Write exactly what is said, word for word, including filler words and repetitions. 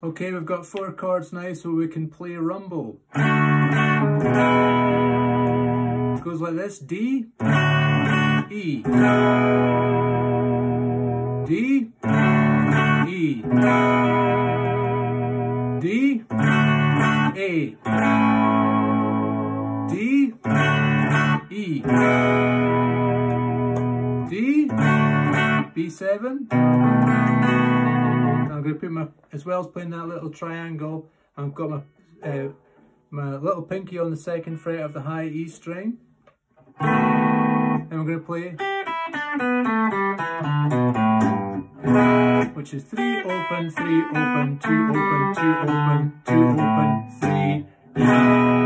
Okay, we've got four chords now, so we can play Rumble. It goes like this: D, E, D, E, D, A, D, E, D, B seven. I'm going to put my, as well as playing that little triangle, I've got my, uh, my little pinky on the second fret of the high E string. And we're going to play, which is three open, three open, two open, two open, two open, three.